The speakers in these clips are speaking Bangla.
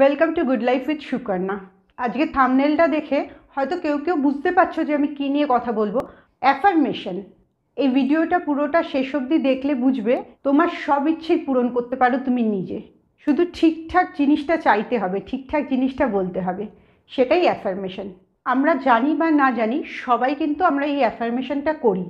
Welcome to good life with Sukanya. आज के थामनेलटा देखे होयतो केउ केउ बुझते पारछो जे आमी कि निये कथा बोलबो। अफर्मेशन ए भिडियोटा पुरोटा शेष अब्दि देखले बुझबे तोमार सब इच्छा पूरण करते पारो तुमि निजे, शुधु ठीकठाक जिनिसटा चाइते हबे, ठीकठाक जिनिसटा बोलते हबे, सेटाई अफर्मेशन। आमरा जानी बा ना जानी सबाई किन्तु आमरा एई अफर्मेशनटा करी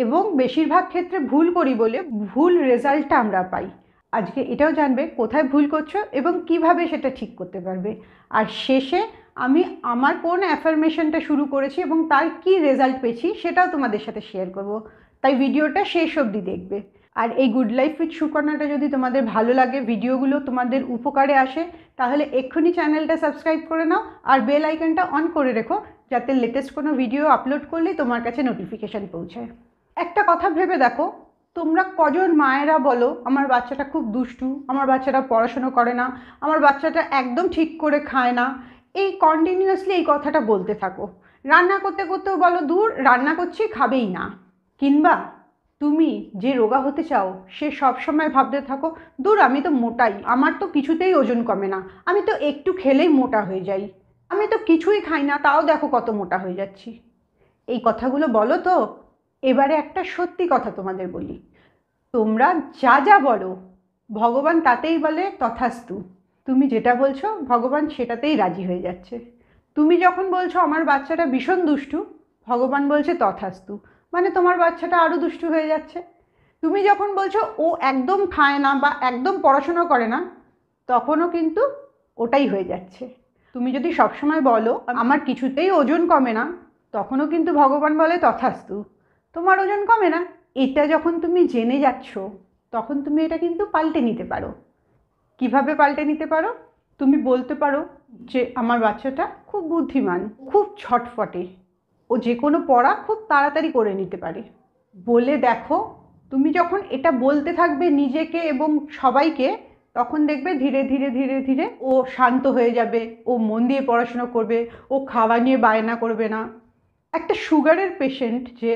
एबं बेशिरभाग क्षेत्रे भूल करी बोले भूल रेजाल्टटा आमरा पाई। आज के एटाओ जानबे कोथाय भूल करछो एबं किभाबे सेटा ठीक करते पारबे। आर शेषे आमी आमार कोन अफर्मेशनटा शुरू करेछि एबं तार कि रेजाल्ट पेयेछि सेटाओ तोमादेर साथे शेयर करब। ताई भिडियोटा शेष अब्दि देखबे। आर एई गुड लाइफ उइथ सुकन्याटा जोदि तोमादेर भालो लागे, भिडियोगुलो तोमादेर उपकारे आसे, ताहले एक्षुनि चैनलटा सबस्क्राइब करे नाओ आर बेल आइकनटा अन करे रेखो जाते लेटेस्ट कोनो भिडियो आपलोड करलेई तोमार काछे नोटिफिकेशन पौঁছায়। एकटा कथा भेबे देखो, তোমরা কজন মায়েরা বলো আমার বাচ্চাটা খুব দুষ্টু, আমার বাচ্চাটা পড়াশোনা করে না, আমার বাচ্চাটা একদম ঠিক করে খায় না, এই কন্টিনিউয়াসলি এই কথাটা বলতে থাকো। রান্না করতে করতেও বলো দূর রান্না করছি খাবেই না, কিংবা তুমি যে রোগা হতে চাও সে সব সময় ভাবতে থাকো দূর আমি তো মোটাই, আমার তো কিছুতেই ওজন কমে না, আমি তো একটু খেলেই মোটা হয়ে যাই, আমি তো কিছুই খাই না তাও দেখো কত মোটা হয়ে যাচ্ছি। এই কথাগুলো বলো। তো এবারে একটা সত্যি কথা তোমাদের বলি, তোমরা যা যা বলো ভগবান তাতেই বলে তথাস্তু। তুমি যেটা বলছো ভগবান সেটাতেই রাজি হয়ে যাচ্ছে। তুমি যখন বলছো আমার বাচ্চাটা ভীষণ দুষ্টু, ভগবান বলছে তথাস্তু, মানে তোমার বাচ্চাটা আরও দুষ্টু হয়ে যাচ্ছে। তুমি যখন বলছো ও একদম খায় না বা একদম পড়াশোনা করে না, তখনও কিন্তু ওটাই হয়ে যাচ্ছে। তুমি যদি সবসময় বলো আমার কিছুতেই ওজন কমে না, তখনও কিন্তু ভগবান বলে তথাস্তু, তোমার ওজন কমে না। এটা যখন তুমি জেনে যাচ্ছ তখন তুমি এটা কিন্তু পাল্টে নিতে পারো। কিভাবে পাল্টে নিতে পারো? তুমি বলতে পারো যে আমার বাচ্চাটা খুব বুদ্ধিমান, খুব ছটফটে, ও যে কোনো পড়া খুব তাড়াতাড়ি করে নিতে পারে। বলে দেখো, তুমি যখন এটা বলতে থাকবে নিজেকে এবং সবাইকে, তখন দেখবে ধীরে ধীরে ধীরে ধীরে ও শান্ত হয়ে যাবে, ও মন দিয়ে পড়াশুনো করবে, ও খাওয়া নিয়ে বায়না করবে না। একটা সুগারের পেশেন্ট যে,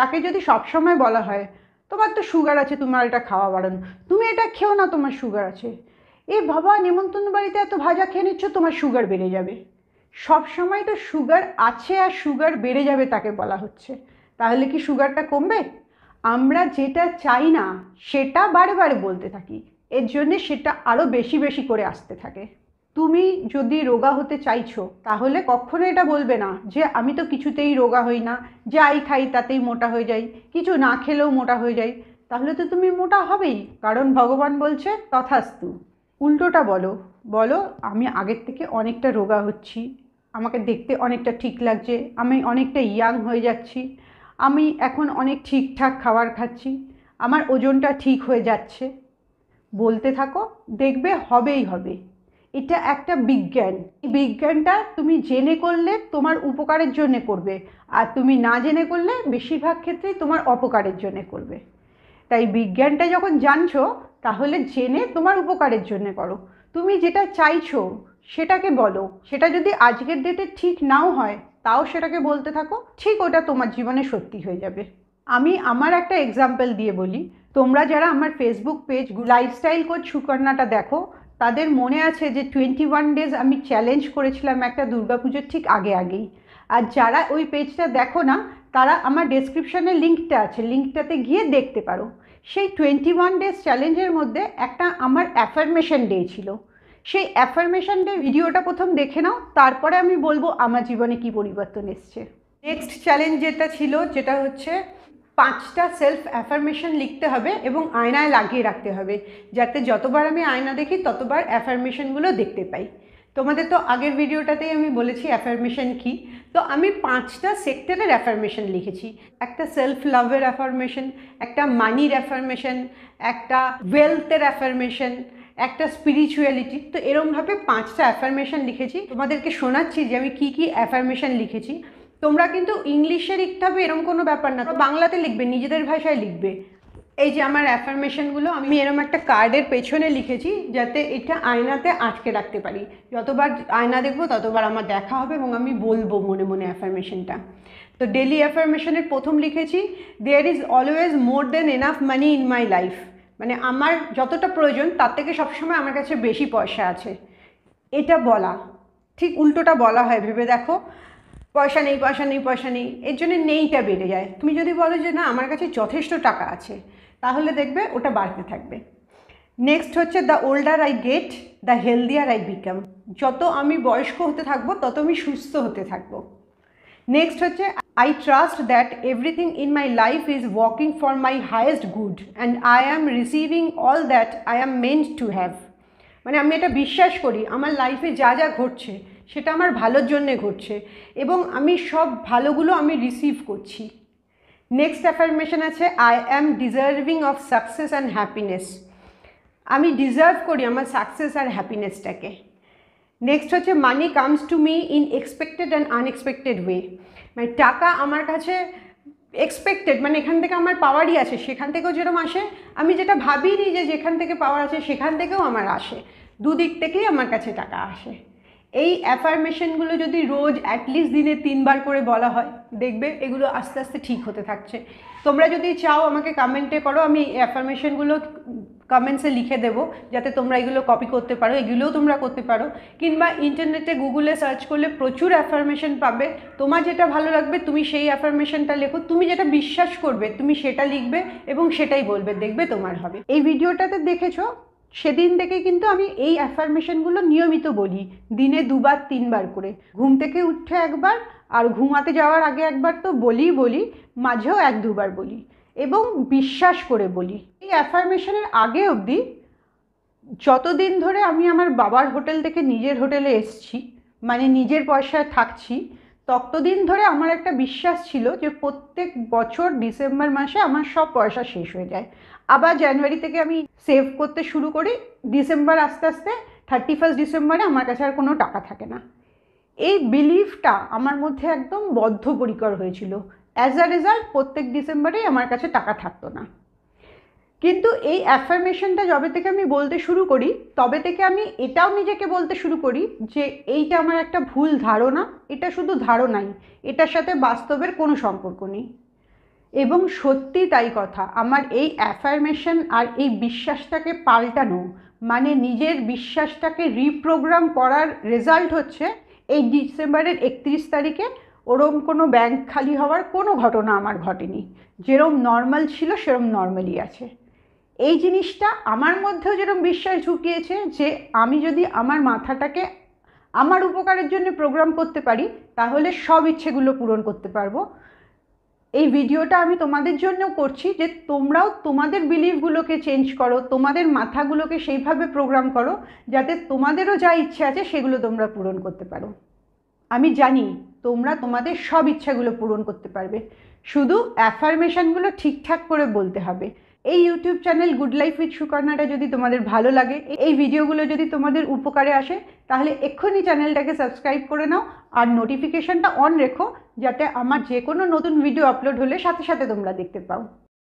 তাকে যদি সবসময় বলা হয় তোমার তো সুগার আছে, তোমার এটা খাওয়া বাড়ানো, তুমি এটা খেও না তোমার সুগার আছে, এ বাবা নিমন্ত্রণ বাড়িতে এত ভাজা খেয়ে নিচ্ছ তোমার সুগার বেড়ে যাবে, সবসময় তো সুগার আছে আর সুগার বেড়ে যাবে তাকে বলা হচ্ছে, তাহলে কি সুগারটা কমবে? আমরা যেটা চাই না সেটা বারে বারে বলতে থাকি, এর জন্যে সেটা আরও বেশি বেশি করে আসতে থাকে। তুমি যদি রোগা হতে চাইছো তাহলে কখনো এটা বলবে না যে আমি তো কিছুতেই রোগা হই না, যাই খাই তাতেই মোটা হয়ে যাই, কিছু না খেলেও মোটা হয়ে যাই, তাহলে তো তুমি মোটা হবেই, কারণ ভগবান বলছে তথাস্তু। উল্টোটা বলো, বলো আমি আগের থেকে অনেকটা রোগা হচ্ছি, আমাকে দেখতে অনেকটা ঠিক লাগছে, আমি অনেকটা ইয়াং হয়ে যাচ্ছি, আমি এখন অনেক ঠিকঠাক খাবার খাচ্ছি, আমার ওজনটা ঠিক হয়ে যাচ্ছে। বলতে থাকো, দেখবে হবেই হবে। এটা একটা বিজ্ঞান, এই বিজ্ঞানটা তুমি জেনে করলে তোমার উপকারের জন্যে করবে, আর তুমি না জেনে করলে বেশিরভাগ ক্ষেত্রেই তোমার অপকারের জন্যে করবে। তাই বিজ্ঞানটা যখন জানছো তাহলে জেনে তোমার উপকারের জন্যে করো। তুমি যেটা চাইছো সেটাকে বলো, সেটা যদি আজকের ডেটে ঠিক নাও হয় তাও সেটাকে বলতে থাকো, ঠিক ওটা তোমার জীবনে সত্যি হয়ে যাবে। আমি আমার একটা এক্সাম্পল দিয়ে বলি, তোমরা যারা আমার ফেসবুক পেজ লাইফস্টাইল কোচ সুকন্যাটা দেখো তাদের মনে আছে যে 21 days আমি চ্যালেঞ্জ করেছিলাম একটা দুর্গাপুজোর ঠিক আগে আগেই। আর যারা ওই পেজটা দেখো না তারা আমার ডেসক্রিপশানে লিঙ্কটা আছে, লিঙ্কটাতে গিয়ে দেখতে পারো। সেই 21 days চ্যালেঞ্জের মধ্যে একটা আমার অ্যাফার্মেশন ডে ছিল। সেই অ্যাফার্মেশন ডে ভিডিওটা প্রথম দেখে নাও, তারপরে আমি বলবো আমার জীবনে কি পরিবর্তন এসছে। নেক্সট চ্যালেঞ্জ যেটা ছিল, যেটা হচ্ছে 5টা সেলফ অ্যাফার্মেশন লিখতে হবে এবং আয়নায় লাগিয়ে রাখতে হবে, যাতে যতবার আমি আয়না দেখি ততবার অ্যাফার্মেশনগুলো দেখতে পাই। তোমাদের তো আগের ভিডিওটাতেই আমি বলেছি অ্যাফার্মেশন কি। তো আমি 5টা সেক্টরের অ্যাফার্মেশন লিখেছি, একটা সেলফ লাভের অ্যাফার্মেশন, একটা মানির অ্যাফার্মেশন, একটা ওয়েলথের অ্যাফার্মেশন, একটা স্পিরিচুয়ালিটি। তো এরকমভাবে 5টা অ্যাফার্মেশন লিখেছি, তোমাদেরকে শোনাচ্ছি যে আমি কী কী অ্যাফার্মেশন লিখেছি। তোমরা কিন্তু ইংলিশে লিখতে হবে এরকম কোনো ব্যাপার না, বাংলাতে লিখবে, নিজেদের ভাষায় লিখবে। এই যে আমার অ্যাফার্মেশনগুলো আমি এরকম একটা কার্ডের পেছনে লিখেছি, যাতে এটা আয়নাতে আটকে রাখতে পারি, যতবার আয়না দেখব ততবার আমার দেখা হবে এবং আমি বলবো মনে মনে অ্যাফার্মেশনটা। তো ডেলি অ্যাফার্মেশনের প্রথম লিখেছি, there is always more than enough money in my life, মানে আমার যতটা প্রয়োজন তার থেকে সবসময় আমার কাছে বেশি পয়সা আছে। এটা বলা ঠিক উল্টোটা বলা হয়। ভেবে দেখো, পয়সা নেই পয়সা নেই পয়সা নেই, এর জন্য নেইটা বেড়ে যায়। তুমি যদি বলো যে না আমার কাছে যথেষ্ট টাকা আছে, তাহলে দেখবে ওটা বাড়তে থাকবে। নেক্সট হচ্ছে the older I get the healthier I become, যত আমি বয়স্ক হতে থাকবো তত আমি সুস্থ হতে থাকবো। নেক্সট হচ্ছে I trust that everything in my life is working for my highest good and I am receiving all that I am meant to have। মানে আমি এটা বিশ্বাস করি আমার লাইফে যা যা ঘটছে সেটা আমার ভালোর জন্যে ঘটছে এবং আমি সব ভালোগুলো আমি রিসিভ করছি। নেক্সট অ্যাফার্মেশন আছে I am deserving of success and happiness, আমি ডিজার্ভ করি আমার সাকসেস আর হ্যাপিনেসটাকে। নেক্সট হচ্ছে money comes to me in expected and unexpected way, মানে টাকা আমার কাছে এক্সপেক্টেড মানে এখান থেকে আমার পাওয়ারই আছে, সেখান থেকেও যেরকম আসে আমি যেটা ভাবিনি যে যেখান থেকে পাওয়ার আছে সেখান থেকেও আমার আসে, দুদিক থেকেই আমার কাছে টাকা আসে। এই অ্যাফার্মেশনগুলো যদি রোজ অ্যাটলিস্ট দিনে 3 বার করে বলা হয় দেখবে এগুলো আস্তে আস্তে ঠিক হতে থাকছে। তোমরা যদি চাও আমাকে কমেন্টে করো, আমি অ্যাফার্মেশনগুলো কমেন্টসে লিখে দেবো যাতে তোমরা এগুলো কপি করতে পারো, এগুলোও তোমরা করতে পারো, কিংবা ইন্টারনেটে গুগলে সার্চ করলে প্রচুর অ্যাফার্মেশন পাবে। তোমার যেটা ভালো লাগবে তুমি সেই অ্যাফার্মেশনটা লেখো, তুমি যেটা বিশ্বাস করবে তুমি সেটা লিখবে এবং সেটাই বলবে, দেখবে তোমার হবে। এই ভিডিওটাতে দেখেছো সেদিন থেকে কিন্তু আমি এই অ্যাফার্মেশনগুলো নিয়মিত বলি, দিনে 2-3 বার করে, ঘুম থেকে উঠে একবার আর ঘুমাতে যাওয়ার আগে একবার তো বলি, মাঝেও 1-2 বার বলি এবং বিশ্বাস করে বলি। এই অ্যাফার্মেশনের আগে অবধি যতদিন ধরে আমি আমার বাবার হোটেল থেকে নিজের হোটেলে এসেছি মানে নিজের পয়সায় থাকছি ততদিন ধরে আমার একটা বিশ্বাস ছিল যে প্রত্যেক বছর ডিসেম্বর মাসে আমার সব পয়সা শেষ হয়ে যায়, আবার জানুয়ারি থেকে আমি সেভ করতে শুরু করি, ডিসেম্বর আস্তে আস্তে 31 ডিসেম্বরে আমার কাছে আর কোনো টাকা থাকে না। এই বিলিফটা আমার মধ্যে একদম বদ্ধপরিকর হয়েছিল, অ্যাজ আ রেজাল্ট প্রত্যেক ডিসেম্বরেই আমার কাছে টাকা থাকতো না। কিন্তু এই অ্যাফার্মেশনটা যবে থেকে আমি বলতে শুরু করি তবে থেকে আমি এটাও নিজেকে বলতে শুরু করি যে এইটা আমার একটা ভুল ধারণা, এটা শুধু ধারণাই, এটার সাথে বাস্তবের কোনো সম্পর্ক নেই। এবং সত্যি তাই কথা, আমার এই অ্যাফার্মেশন আর এই বিশ্বাসটাকে পাল্টানো মানে নিজের বিশ্বাসটাকে রিপ্রোগ্রাম করার রেজাল্ট হচ্ছে এই ডিসেম্বরের 31 তারিখে ওরম কোনো ব্যাংক খালি হওয়ার কোনো ঘটনা আমার ঘটেনি, যেরম নর্মাল ছিল সেরম নর্মালি আছে। এই জিনিসটা আমার মধ্যেও যেরকম বিশ্বাস ঢুকিয়েছে যে আমি যদি আমার মাথাটাকে আমার উপকারের জন্য প্রোগ্রাম করতে পারি তাহলে সব ইচ্ছেগুলো পূরণ করতে পারবো। এই ভিডিওটা আমি তোমাদের জন্য করছি যে তোমরাও তোমাদের বিলিফগুলোকে চেঞ্জ করো, তোমাদের মাথাগুলোকে সেইভাবে প্রোগ্রাম করো যাতে তোমাদেরও যা ইচ্ছে আছে সেগুলো তোমরা পূরণ করতে পারো। আমি জানি তোমরা তোমাদের সব ইচ্ছাগুলো পূরণ করতে পারবে, শুধু অ্যাফার্মেশনগুলো ঠিকঠাক করে বলতে হবে। এই YouTube channel good life with সুকন্যাটা যদি তোমাদের ভালো লাগে, এই ভিডিওগুলো যদি তোমাদের উপকারে আসে তাহলে এক্ষুনি চ্যানেলটাকে সাবস্ক্রাইব করে নাও আর নোটিফিকেশনটা অন রেখো যাতে আমার যে কোনো নতুন ভিডিও আপলোড হলে সাথে সাথে তোমরা দেখতে পাও।